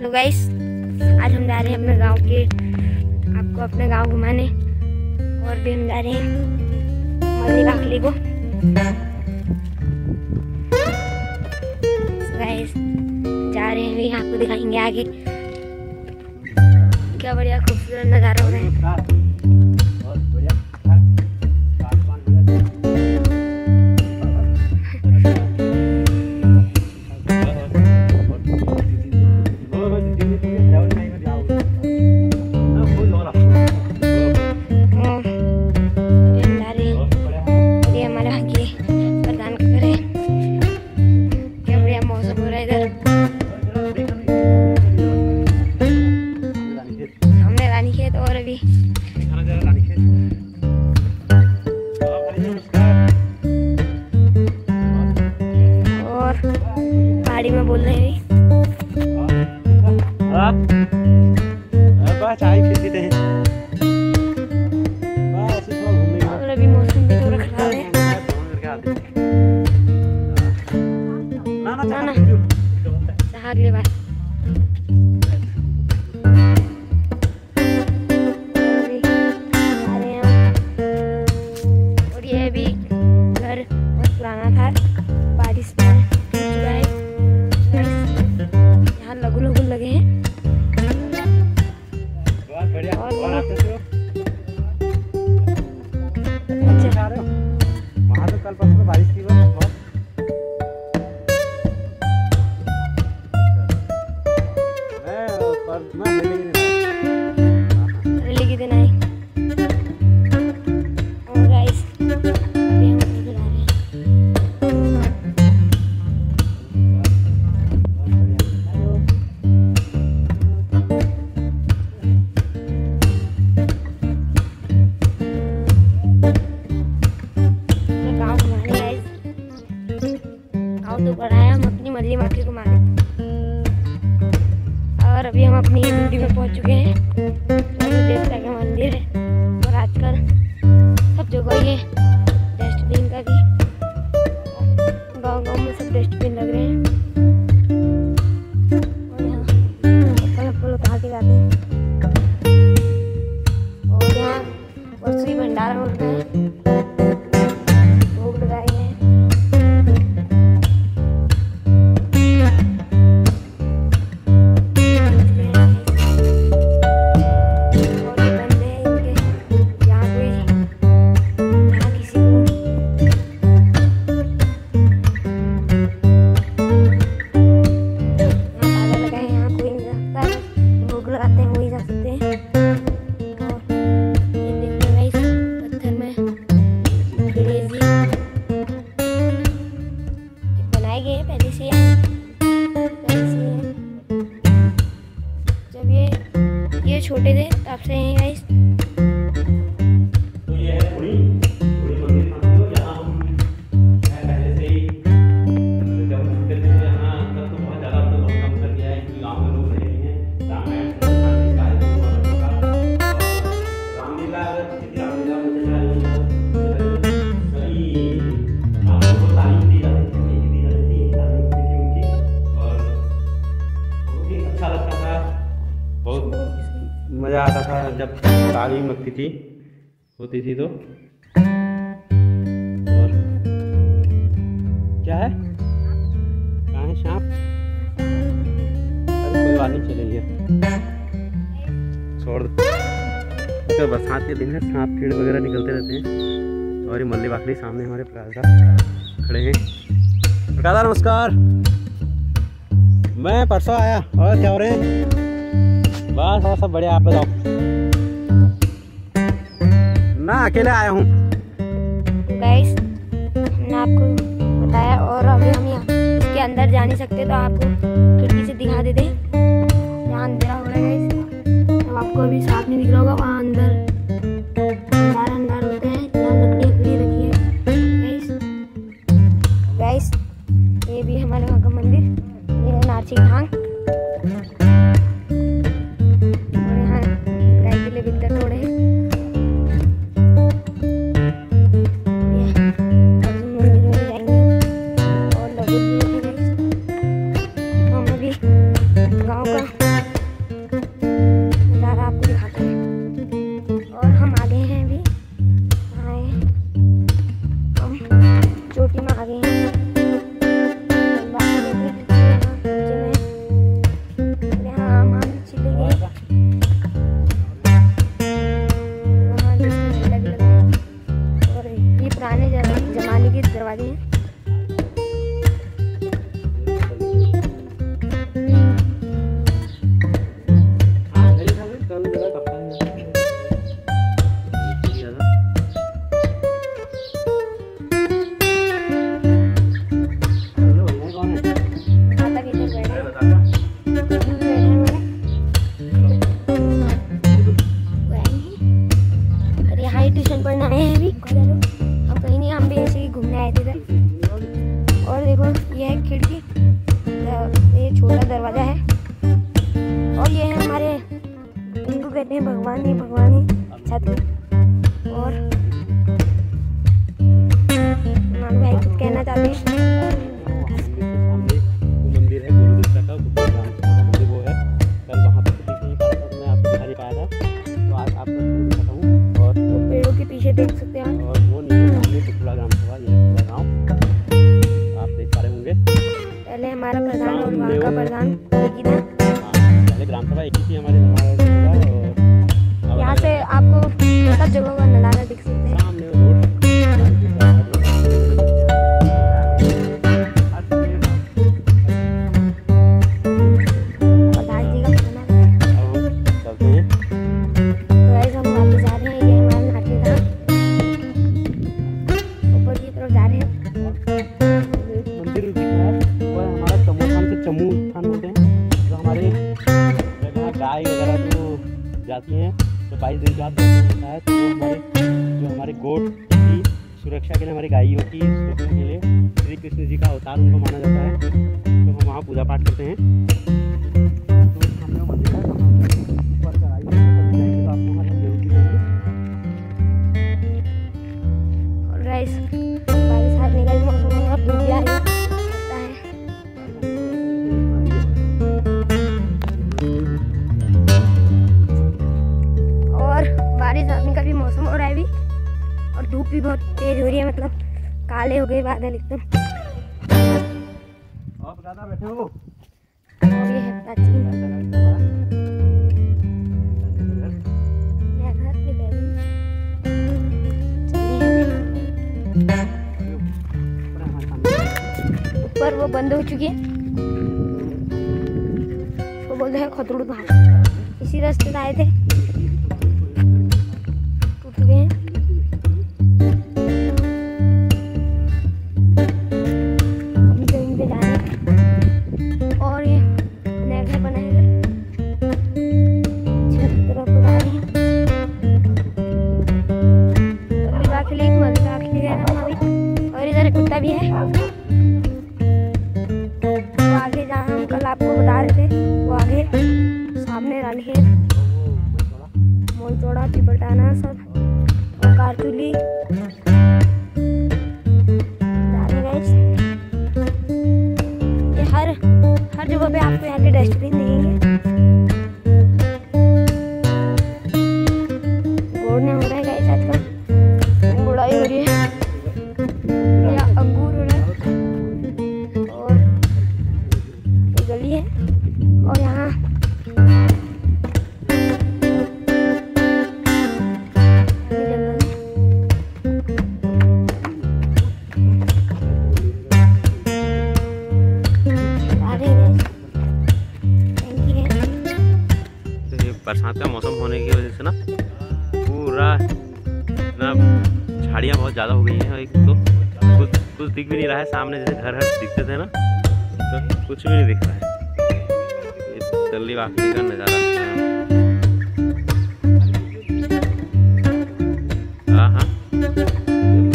Hello guys, आज हम जा रहे हैं अपने गांव के आपको अपने गांव घुमाने। और भी हम जा रहे हैं मल्लिकाखली को। गाइस जा रहे हैं, भी आपको दिखाएंगे आगे क्या बढ़िया खूबसूरत नज़ारा हो रहा है। गाड़ी में बोल रहे हैं और अभी मौसम भी थोड़ा खराब है। और ये भी घर बहुत पुराना था, बारिश में लगुल लगे हैं। बहुत बढ़िया। और आप कैसे हो? अच्छे जा रहे हो? वहाँ तो कल परसों बारिश थी बहुत। मैं रिलीज़ दिन आई। और गाइस अभी हम रिलीज़ आ रहे हैं। तो बढ़ाया हम अपनी मल्लिकाखली को माने। और अभी हम अपनी मंदिर में पहुंच चुके हैं, देवता का मंदिर है। और आजकल सब जगह ये डस्टबिन का भी गांव-गांव में सब डस्टबिन लग रहे हैं। और यहाँ फल उठा के जाते हैं। और यहाँ वस्तु भंडारा हो रहा है। ये छोटे थे तब से हैं गाइस। तो ये है पूरी मंदिर था। यहाँ हम पहले से ही जब घूमते थे यहाँ तब तो बहुत ज़्यादा तो बहुत कम कर दिया है कि गाँव में लोग रहे हैं। रामलीला रामलीला मुझे मज़ा आता था जब तालीम लगती थी होती थी तो। और क्या है, कहाँ है सांप? अरे कोई बात नहीं, चलेंगे छोड़ तो। बरसात के दिन है, सांप कीड़े वगैरह निकलते रहते हैं। और ये मल्लिकाखली सामने हमारे प्रकाशदार खड़े हैं। प्रकाशदार नमस्कार, मैं परसों आया। और क्या हो रहे हैं? बस और सब बढ़िया, आप बताओ। मैं अकेले आया हूँ गाइस, हमने आपको बताया। और अभी हम यहाँ इसके अंदर जा नहीं सकते तो आपको खिड़की से दिखा देते हैं। यहाँ अंधेरा हो रहा है गाइस, तो आपको अभी साफ नहीं दिख रहा होगा। वहाँ अंदर अंधार अंधार होता है। यहाँ लकड़ी खुली रखी है गाइस। गाइस ये भी हमारे वहाँ का मंदिर, ये है नाची घांग। गाँव का सब जगहों का नज़ारा दिख सकते हैं। जाती हैं तो 22 दिन के बाद होता है, तो जो हमारे गोट की सुरक्षा के लिए, हमारे गायों की सुरक्षा के लिए श्री कृष्ण जी का अवतार उनको माना जाता है, तो हम वहाँ पूजा पाठ करते हैं। तो हम लोग मंदिर है ऊपर चढ़ाई जाएंगे तो आपको हमारे जरूर दिखाएंगे। और राइस बारिश आने का मौसम है, अब धूप आ रही है। मौसम हो रहा है भी और धूप भी बहुत तेज हो रही है, मतलब काले हो गए बादल एकदम। आप दादा बैठे हो, ये है प्राचीन ऊपर वो बंद हो चुकी है, वो बोलते हैं खतरूड़ पहाड़, इसी रास्ते से आए थे। मोलतोड़ा, पिपटाना, सब कारतुली ये हर जगह पे आपको यहाँ के डस्टबिन दिखेंगे। गोड़ने हो रहा है गाइस, आजकल बुराई हो रही है या अंगूर हो रहा है। और गली है और यहाँ बरसात का मौसम होने की वजह से ना पूरा झाड़ियाँ बहुत ज़्यादा हो गई हैं। एक तो कुछ दिख भी नहीं रहा है सामने, जैसे घर दिखते थे ना, तो कुछ भी नहीं दिख रहा है। ये जल्दी वाकई का नज़ारा, हाँ,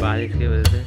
बारिश की वजह से